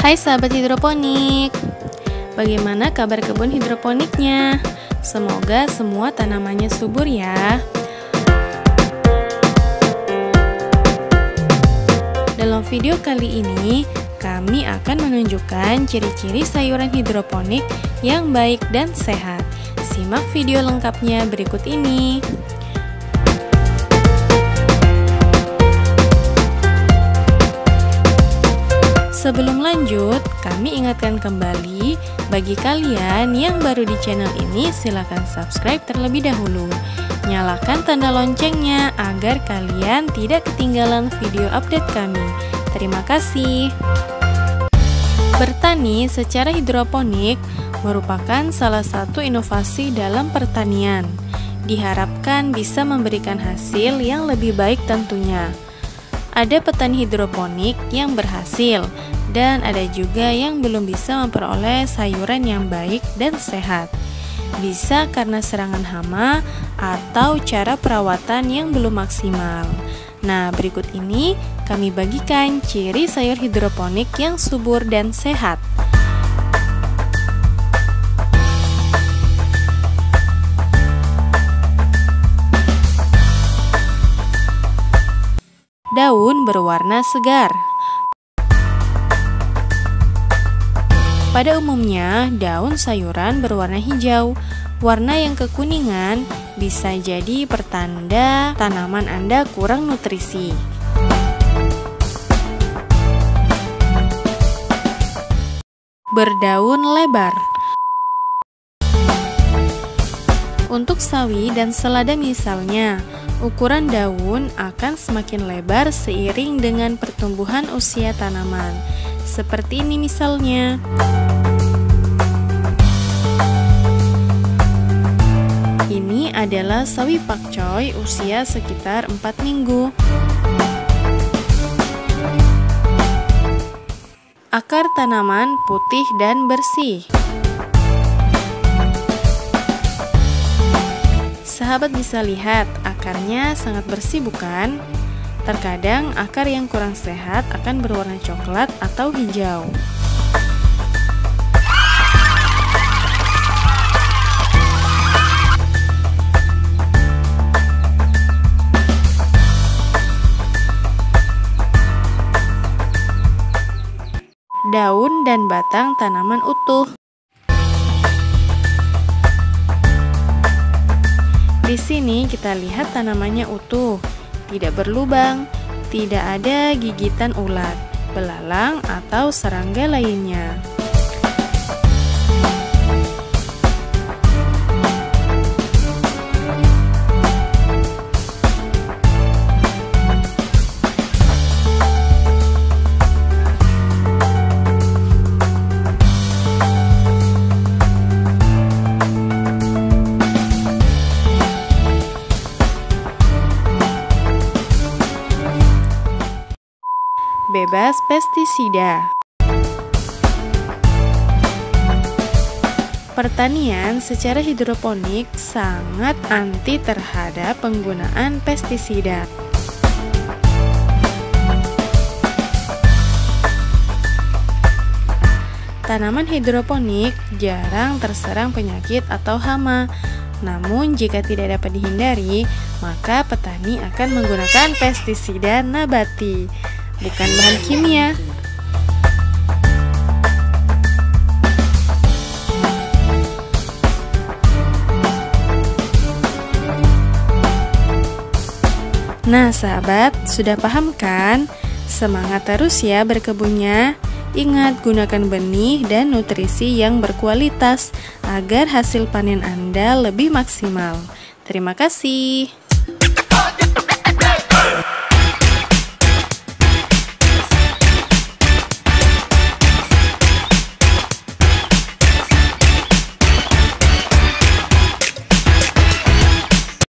Hai sahabat hidroponik, bagaimana kabar kebun hidroponiknya? Semoga semua tanamannya subur ya. Dalam video kali ini, kami akan menunjukkan ciri-ciri sayuran hidroponik yang baik dan sehat. Simak video lengkapnya berikut ini. Sebelum lanjut, kami ingatkan kembali bagi kalian yang baru di channel ini, silakan subscribe terlebih dahulu. Nyalakan tanda loncengnya agar kalian tidak ketinggalan video update kami. Terima kasih. Bertani secara hidroponik merupakan salah satu inovasi dalam pertanian. Diharapkan bisa memberikan hasil yang lebih baik tentunya. Ada petani hidroponik yang berhasil dan ada juga yang belum bisa memperoleh sayuran yang baik dan sehat. Bisa karena serangan hama atau cara perawatan yang belum maksimal. Nah, berikut ini kami bagikan ciri sayur hidroponik yang subur dan sehat. Daun berwarna segar. Pada umumnya, daun sayuran berwarna hijau. Warna yang kekuningan bisa jadi pertanda tanaman Anda kurang nutrisi. Berdaun lebar. Untuk sawi dan selada misalnya, ukuran daun akan semakin lebar seiring dengan pertumbuhan usia tanaman. Seperti ini misalnya. Ini adalah sawi pakcoy usia sekitar 4 minggu. Akar tanaman putih dan bersih. Sahabat bisa lihat akarnya sangat bersih bukan? Terkadang akar yang kurang sehat akan berwarna coklat atau hijau. Daun dan batang tanaman utuh. Di sini kita lihat tanamannya utuh, tidak berlubang, tidak ada gigitan ulat, belalang atau serangga lainnya. Bebas pestisida. Pertanian secara hidroponik sangat anti terhadap penggunaan pestisida. Tanaman hidroponik jarang terserang penyakit atau hama. Namun jika tidak dapat dihindari, maka petani akan menggunakan pestisida nabati, bukan bahan kimia. Nah sahabat, sudah paham kan? Semangat terus ya berkebunnya. Ingat, gunakan benih dan nutrisi yang berkualitas agar hasil panen Anda lebih maksimal. Terima kasih.